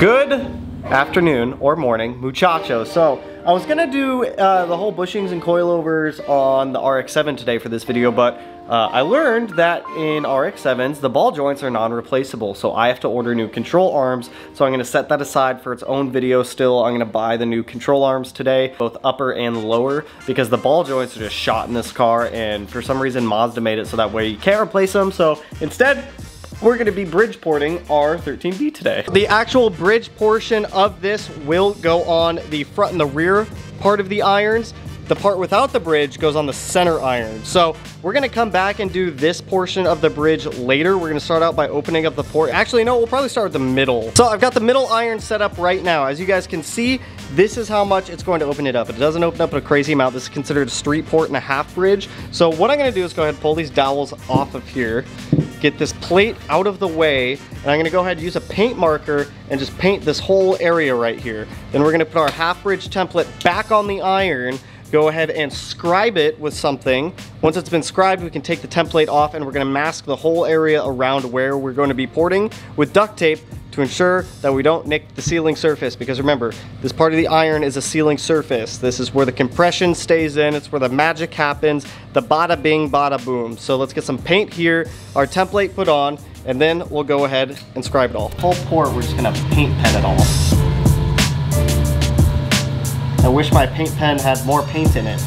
Good afternoon or morning, muchachos. So I was gonna do the whole bushings and coilovers on the RX-7 today for this video, but I learned that in RX-7s, the ball joints are non-replaceable, so I have to order new control arms. So I'm gonna set that aside for its own video still. I'm gonna buy the new control arms today, both upper and lower, because the ball joints are just shot in this car, and for some reason Mazda made it so that way you can't replace them. So instead, we're gonna be bridge porting our 13B today. The actual bridge portion of this will go on the front and the rear part of the irons. The part without the bridge goes on the center iron. So we're gonna come back and do this portion of the bridge later. We're gonna start out by opening up the port. Actually, no, we'll probably start with the middle. So I've got the middle iron set up right now. As you guys can see, this is how much it's going to open it up. It doesn't open up a crazy amount. This is considered a street port and a half bridge. So what I'm gonna do is go ahead and pull these dowels off of here, get this plate out of the way, and I'm gonna go ahead and use a paint marker and just paint this whole area right here. Then we're gonna put our half bridge template back on the iron, go ahead and scribe it with something. Once it's been scribed, we can take the template off and we're gonna mask the whole area around where we're gonna be porting with duct tape to ensure that we don't nick the sealing surface, because remember, this part of the iron is a sealing surface. This is where the compression stays in, it's where the magic happens, the bada bing, bada boom. So let's get some paint here, our template put on, and then we'll go ahead and scribe it all. Whole port, we're just gonna paint pen it all. I wish my paint pen had more paint in it.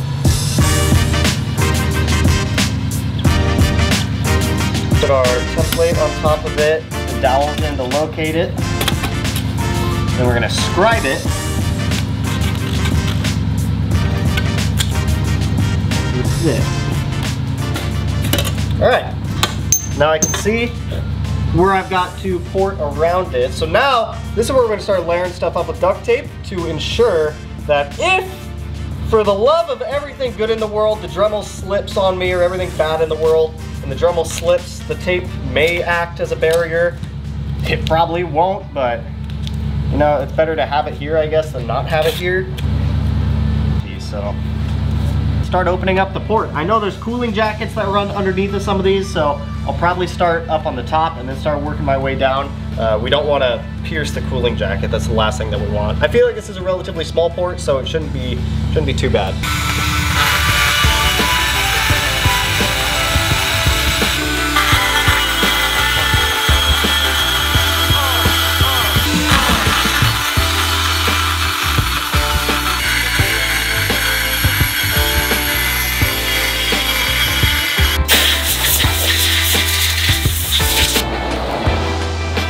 Put our template on top of it, the dowels in to locate it. Then we're gonna scribe it. With this. All right, now I can see where I've got to port around it. So now, this is where we're gonna start layering stuff up with duct tape to ensure that if, for the love of everything good in the world, the Dremel slips on me, or everything bad in the world, and the Dremel slips, the tape may act as a barrier. It probably won't, but you know, it's better to have it here, I guess, than not have it here. So, start opening up the port. I know there's cooling jackets that run underneath of some of these, so I'll probably start up on the top and then start working my way down. We don't want to pierce the cooling jacket. That's the last thing that we want. I feel like this is a relatively small port, so it shouldn't be too bad.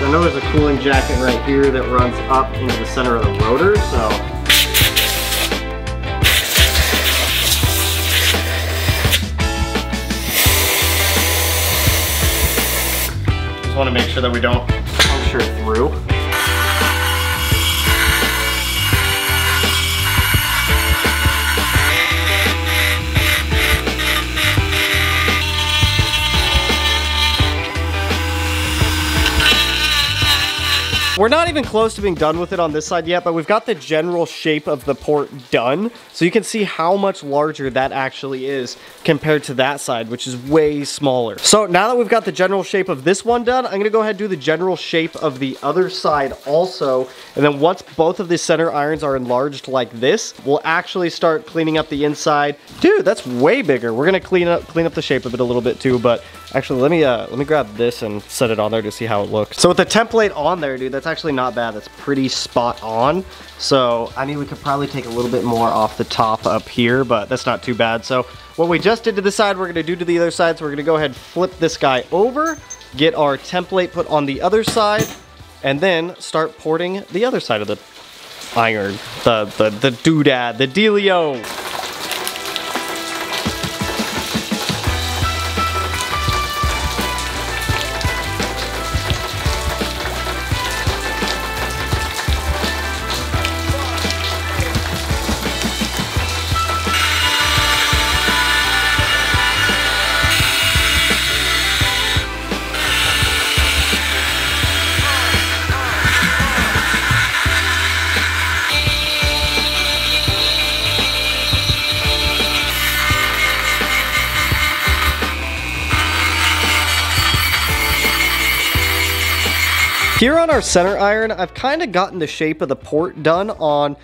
I know there's a cooling jacket right here that runs up into the center of the rotor, so. Just want to make sure that we don't puncture through. We're not even close to being done with it on this side yet, but we've got the general shape of the port done. So you can see how much larger that actually is compared to that side, which is way smaller. So now that we've got the general shape of this one done, I'm gonna go ahead and do the general shape of the other side also. And then once both of the center irons are enlarged like this, we'll actually start cleaning up the inside. Dude, that's way bigger. We're gonna clean up the shape of it a little bit too, but actually let me grab this and set it on there to see how it looks. So with the template on there, dude, that's actually not bad. That's pretty spot on. So, I mean, we could probably take a little bit more off the top up here, but that's not too bad. So what we just did to this side, we're gonna do to the other side. So we're gonna go ahead and flip this guy over, get our template put on the other side, and then start porting the other side of the iron, the doodad, the dealio. Here on our center iron, I've kind of gotten the shape of the port done on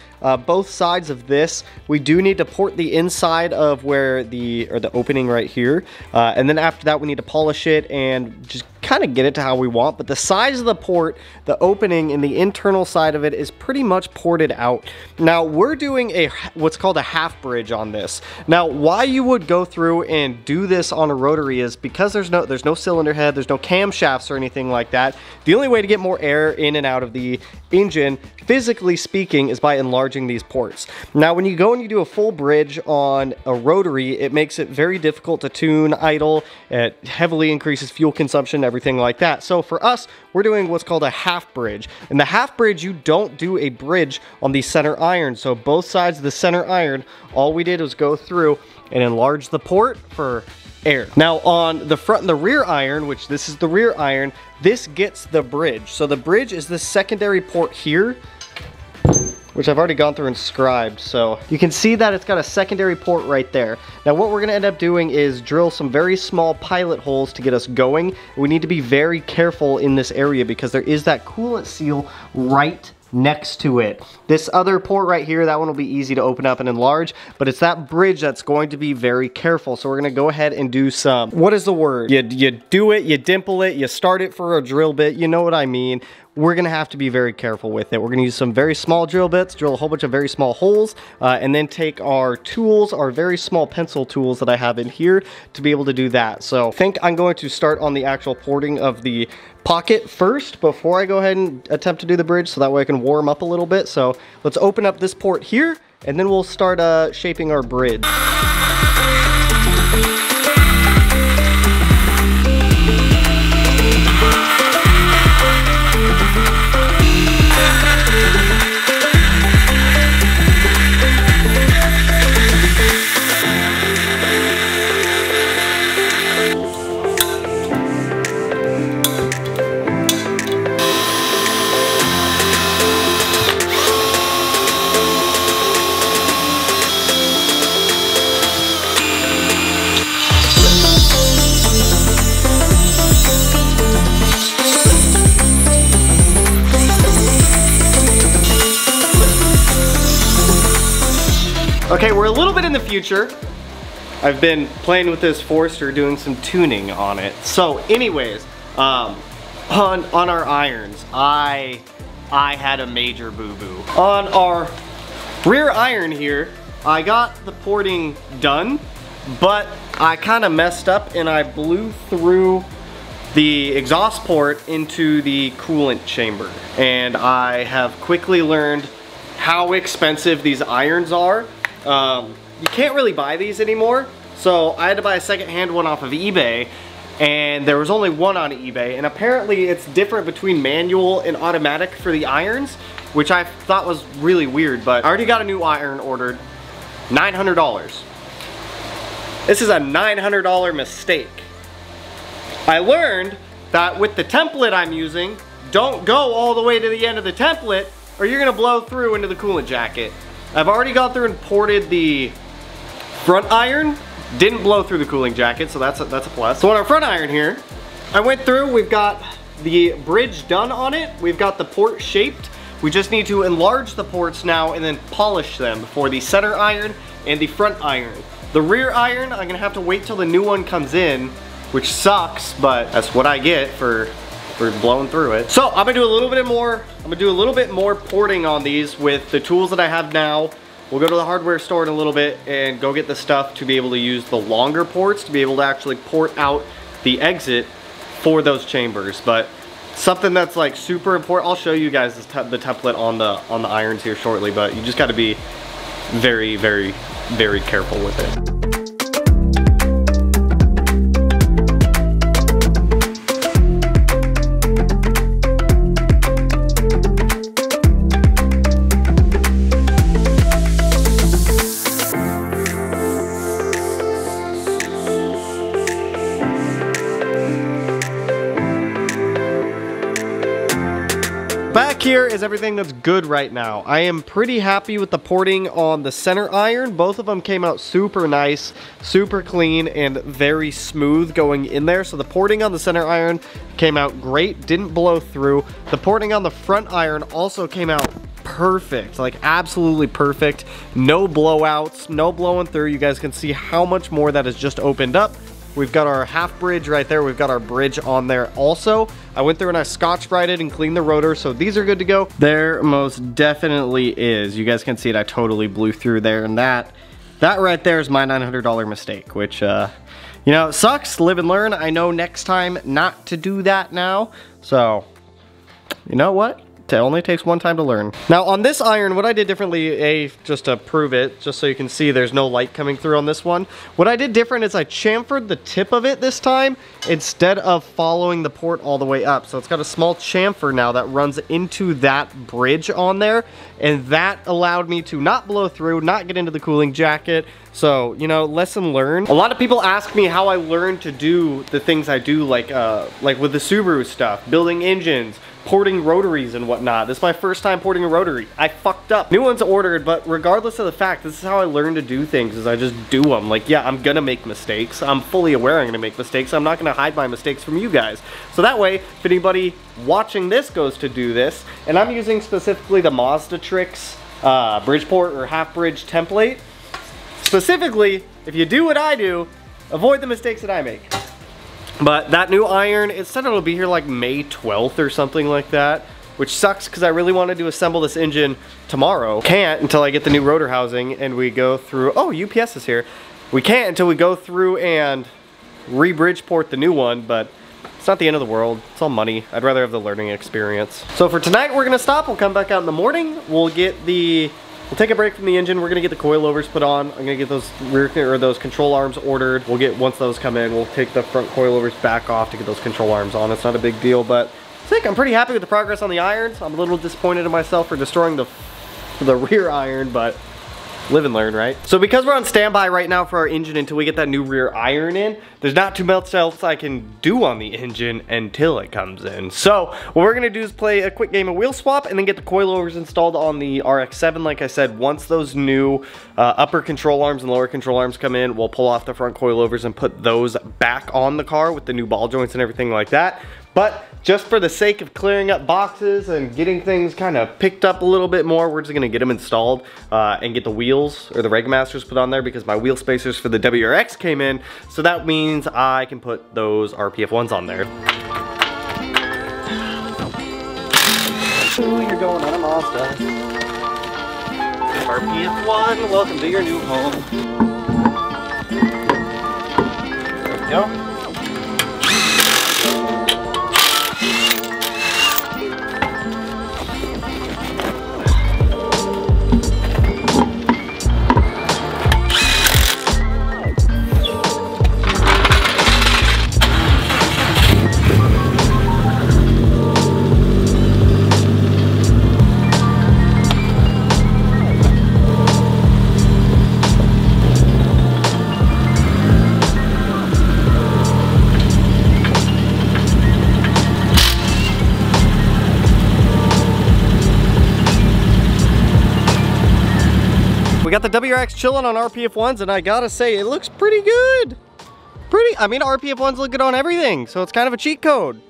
both sides of this. We do need to port the inside of where the opening right here. And then after that, we need to polish it and just kind of get it to how we want. But the size of the port, the opening and the internal side of it is pretty much ported out. Now we're doing a what's called a half bridge on this. Now why you would go through and do this on a rotary is because there's no cylinder head, there's no camshafts or anything like that. The only way to get more air in and out of the engine, physically speaking, is by enlarging these ports. Now when you go and you do a full bridge on a rotary, it makes it very difficult to tune, idle, it heavily increases fuel consumption, everything like that. So for us, we're doing what's called a half bridge. In the half bridge, you don't do a bridge on the center iron. So both sides of the center iron, all we did was go through and enlarge the port for air. Now on the front and the rear iron, which this is the rear iron, this gets the bridge. So the bridge is the secondary port here, which I've already gone through and scribed. So you can see that it's got a secondary port right there. Now what we're gonna end up doing is drill some very small pilot holes to get us going. We need to be very careful in this area because there is that coolant seal right next to it. This other port right here, that one will be easy to open up and enlarge, but it's that bridge that's going to be very careful. So we're gonna go ahead and do some, what is the word? You do it, you dimple it, you start it for a drill bit, you know what I mean. We're gonna have to be very careful with it. We're gonna use some very small drill bits, drill a whole bunch of very small holes, and then take our tools, our very small pencil tools that I have in here to be able to do that. So I think I'm going to start on the actual porting of the pocket first before I go ahead and attempt to do the bridge so that way I can warm up a little bit. So let's open up this port here and then we'll start shaping our bridge. Okay, we're a little bit in the future. I've been playing with this Forester, doing some tuning on it. So anyways, on our irons, I had a major boo-boo. On our rear iron here, I got the porting done, but I kind of messed up and I blew through the exhaust port into the coolant chamber. And I have quickly learned how expensive these irons are. You can't really buy these anymore, so I had to buy a secondhand one off of eBay, and there was only one on eBay, and apparently it's different between manual and automatic for the irons, which I thought was really weird, but I already got a new iron ordered, $900. This is a $900 mistake. I learned that with the template I'm using, don't go all the way to the end of the template, or you're gonna blow through into the coolant jacket. I've already gone through and ported the front iron. Didn't blow through the cooling jacket, so that's a plus. So on our front iron here, I went through, we've got the bridge done on it. We've got the port shaped. We just need to enlarge the ports now and then polish them for the center iron and the front iron. The rear iron, I'm gonna have to wait till the new one comes in, which sucks, but that's what I get for blowing through it. So I'm gonna do a little bit more porting on these with the tools that I have now. We'll go to the hardware store in a little bit and go get the stuff to be able to use the longer ports to be able to actually port out the exit for those chambers. But something that's like super important, I'll show you guys the template on the irons here shortly, but you just got to be very, very, very careful with it. Here is is everything that's good right now. I am pretty happy with the porting on the center iron. Both of them came out super nice, super clean, and very smooth going in there. So the porting on the center iron came out great, didn't blow through. The porting on the front iron also came out perfect, like absolutely perfect. No blowouts, no blowing through. You guys can see how much more that has just opened up. We've got our half bridge right there. We've got our bridge on there also. I went through and I Scotch Brited and cleaned the rotor, so these are good to go. There most definitely is. You guys can see it. I totally blew through there, and that right there is my $900 mistake, which, you know, it sucks. Live and learn. I know next time not to do that now. So, you know what? It only takes one time to learn. Now on this iron, what I did differently, just to prove it, just so you can see there's no light coming through on this one. What I did different is I chamfered the tip of it this time instead of following the port all the way up. So it's got a small chamfer now that runs into that bridge on there, and that allowed me to not blow through, not get into the cooling jacket. So, you know, lesson learned. A lot of people ask me how I learned to do the things I do, like with the Subaru stuff, building engines, porting rotaries and whatnot. This is my first time porting a rotary. I fucked up. New ones ordered, but regardless of the fact, this is how I learn to do things, is I just do them. Like, yeah, I'm gonna make mistakes. I'm fully aware I'm gonna make mistakes. I'm not gonna hide my mistakes from you guys. So that way, if anybody watching this goes to do this, and I'm using specifically the Mazda Tricks bridge port or half bridge template, specifically, if you do what I do, avoid the mistakes that I make. But that new iron, it said it'll be here like May 12th or something like that, which sucks because I really wanted to assemble this engine tomorrow. Can't until I get the new rotor housing and we go through, oh, UPS is here. We can't until we go through and re-bridge port the new one, but it's not the end of the world. It's all money. I'd rather have the learning experience. So for tonight, we're gonna stop. We'll come back out in the morning. We'll take a break from the engine. We're gonna get the coilovers put on. I'm gonna get those those control arms ordered. Once those come in, we'll take the front coilovers back off to get those control arms on. It's not a big deal, but I think I'm pretty happy with the progress on the irons. I'm a little disappointed in myself for destroying the rear iron, but live and learn, right? So because we're on standby right now for our engine until we get that new rear iron in, there's not too much else I can do on the engine until it comes in. So what we're gonna do is play a quick game of wheel swap and then get the coilovers installed on the RX-7. Like I said, once those new upper control arms and lower control arms come in, we'll pull off the front coilovers and put those back on the car with the new ball joints and everything like that. But just for the sake of clearing up boxes and getting things kind of picked up a little bit more, we're just gonna get them installed and get the wheels or the Regamasters put on there because my wheel spacers for the WRX came in. So that means I can put those RPF1s on there. Ooh, you're going on a Mazda. RPF1, welcome to your new home. There we go. We got the WRX chilling on RPF1s, and I gotta say, it looks pretty good. I mean, RPF1s look good on everything, so it's kind of a cheat code.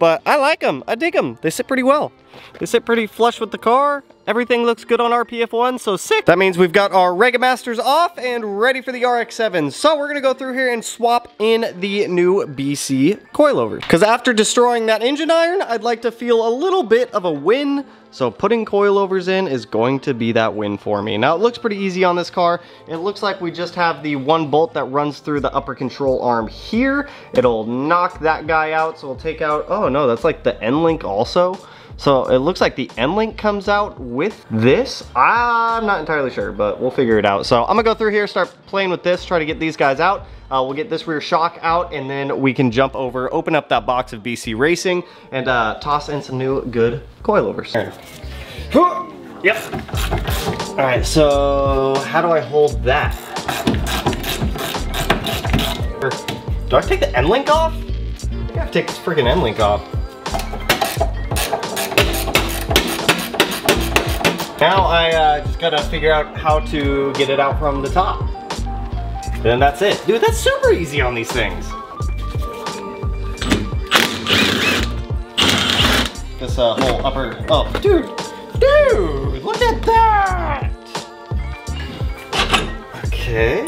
But I like them, I dig them. They sit pretty well. They sit pretty flush with the car. Everything looks good on RPF1, so sick. That means we've got our Regamasters off and ready for the RX-7. So we're gonna go through here and swap in the new BC coilovers. Cause after destroying that engine iron, I'd like to feel a little bit of a win. So putting coilovers in is going to be that win for me. Now it looks pretty easy on this car. It looks like we just have the one bolt that runs through the upper control arm here. It'll knock that guy out, so we'll take out, oh no, that's like the end link also. So it looks like the end link comes out with this. I'm not entirely sure, but we'll figure it out. So I'm gonna go through here, start playing with this, try to get these guys out. We'll get this rear shock out, and then we can jump over, open up that box of BC Racing, and toss in some new good coilovers. Yep. All right, so how do I hold that? Do I take the end link off? I think I have to take this freaking end link off. Now I just gotta figure out how to get it out from the top. And that's it. Dude, that's super easy on these things. This whole upper, oh, dude, look at that! Okay.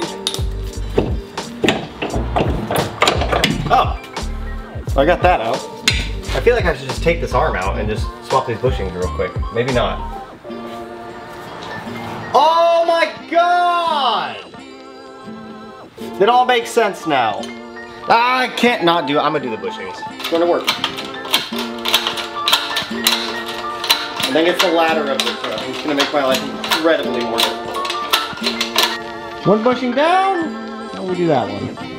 Oh, I got that out. I feel like I should just take this arm out and just swap these bushings real quick. Maybe not. Oh my God! It all makes sense now. I can't not do it. I'm gonna do the bushings. It's gonna work. And then it's the ladder up the truck. It's gonna make my life incredibly more difficult. One bushing down. How do we do that one?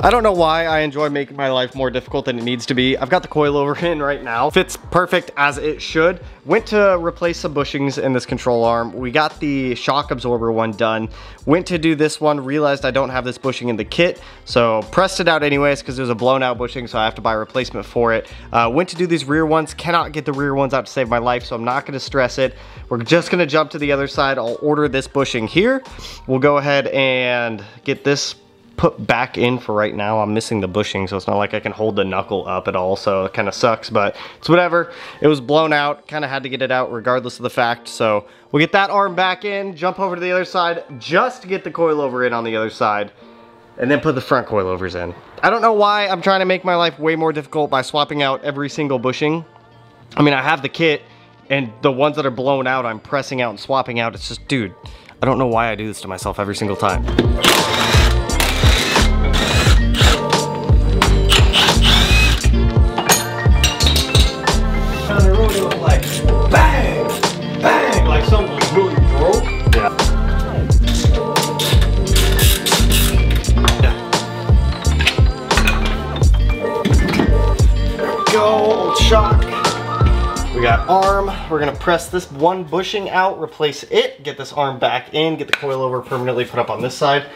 I don't know why I enjoy making my life more difficult than it needs to be. I've got the coilover in right now. Fits perfect as it should. Went to replace some bushings in this control arm. We got the shock absorber one done. Went to do this one, realized I don't have this bushing in the kit. So pressed it out anyways because there's a blown out bushing, so I have to buy a replacement for it. Went to do these rear ones. Cannot get the rear ones out to save my life, so I'm not gonna stress it. We're just gonna jump to the other side. I'll order this bushing here. We'll go ahead and get this put back in for right now. I'm missing the bushing, so it's not like I can hold the knuckle up at all, so it kind of sucks, but it's whatever. It was blown out, kind of had to get it out regardless of the fact, so we'll get that arm back in, jump over to the other side, just to get the coilover in on the other side, and then put the front coilovers in. I don't know why I'm trying to make my life way more difficult by swapping out every single bushing. I mean, I have the kit, and the ones that are blown out, I'm pressing out and swapping out. It's just, dude, I don't know why I do this to myself every single time. Arm, we're gonna press this one bushing out, replace it, get this arm back in, get the coilover permanently put up on this side.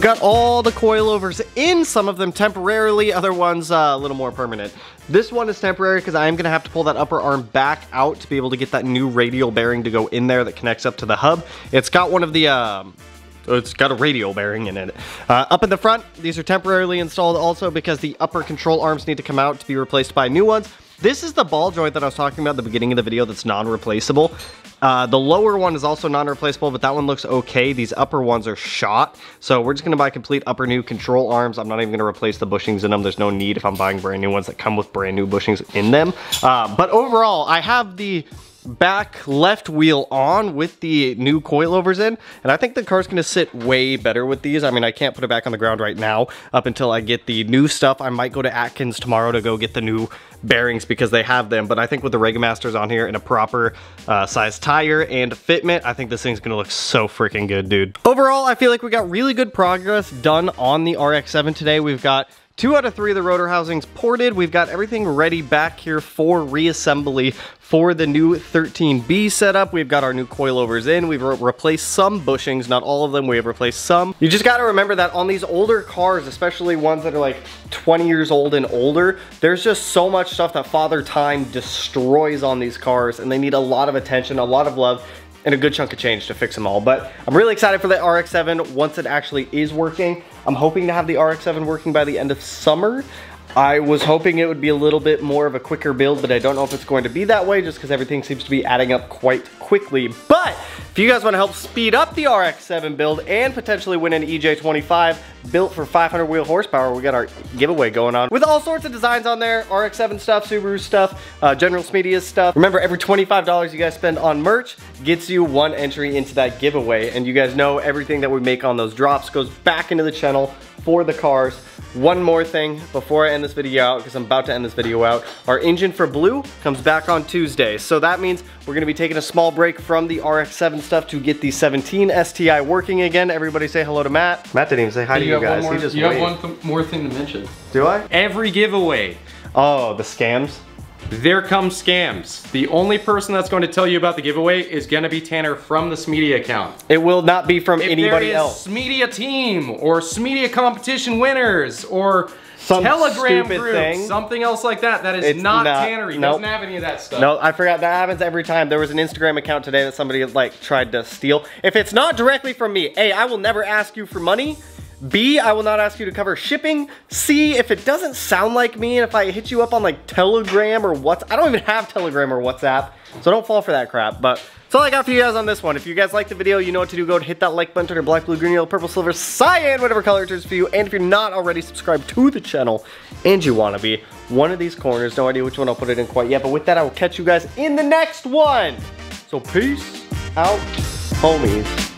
Got all the coilovers in, some of them temporarily, other ones a little more permanent. This one is temporary because I am going to have to pull that upper arm back out to be able to get that new radial bearing to go in there that connects up to the hub. It's got one of the, it's got a radial bearing in it. Up in the front, these are temporarily installed also because the upper control arms need to come out to be replaced by new ones. This is the ball joint that I was talking about at the beginning of the video that's non-replaceable. The lower one is also non-replaceable, but that one looks okay. These upper ones are shot. So we're just gonna buy complete upper new control arms. I'm not even gonna replace the bushings in them. There's no need if I'm buying brand new ones that come with brand new bushings in them. But overall, I have the back left wheel on with the new coilovers in, and I think the car's gonna sit way better with these. I mean, I can't put it back on the ground right now up until I get the new stuff. I might go to Atkins tomorrow to go get the new bearings because they have them, but I think with the Regamasters on here and a proper size tire and fitment, I think this thing's gonna look so freaking good, dude. Overall, I feel like we got really good progress done on the RX-7 today. We've got 2 out of 3 of the rotor housings ported. We've got everything ready back here for reassembly for the new 13B setup. We've got our new coilovers in. We've replaced some bushings, not all of them. We have replaced some. You just gotta remember that on these older cars, especially ones that are like 20 years old and older, there's just so much stuff that father time destroys on these cars, and they need a lot of attention, a lot of love, and a good chunk of change to fix them all. But I'm really excited for the RX-7 once it actually is working. I'm hoping to have the RX-7 working by the end of summer. I was hoping it would be a little bit more of a quicker build, but I don't know if it's going to be that way just because everything seems to be adding up quite quickly. But if you guys want to help speed up the RX-7 build and potentially win an EJ25 built for 500 wheel horsepower, we got our giveaway going on with all sorts of designs on there, RX-7 stuff, Subaru stuff, General Smeedia's stuff. Remember, every $25 you guys spend on merch gets you one entry into that giveaway. And you guys know everything that we make on those drops goes back into the channel for the cars. One more thing before I end this video out, because I'm about to end this video out. Our engine for blue comes back on Tuesday. So that means we're gonna be taking a small break from the RX-7 stuff to get the 17 STI working again. Everybody say hello to Matt. Matt didn't even say hi to you guys. You have one more thing to mention. Do I? Every giveaway. Oh, the scams? There come scams. The only person that's going to tell you about the giveaway is going to be Tanner from the Smeedia account. It will not be from anybody else. If there is Smeedia team or Smeedia competition winners or some Telegram group, something else like that, that is not Tanner. He doesn't have any of that stuff. No, I forgot. That happens every time. There was an Instagram account today that somebody like tried to steal. If it's not directly from me, A, I will never ask you for money. B, I will not ask you to cover shipping. C, if it doesn't sound like me and if I hit you up on like Telegram or WhatsApp, I don't even have Telegram or WhatsApp, so don't fall for that crap. But that's all I got for you guys on this one. If you guys like the video, you know what to do. Go and hit that like button, turn it black, blue, green, yellow, purple, silver, cyan, whatever color it turns for you. And if you're not already subscribed to the channel and you want to be, one of these corners, no idea which one I'll put it in quite yet, but with that, I will catch you guys in the next one. So peace out, homies.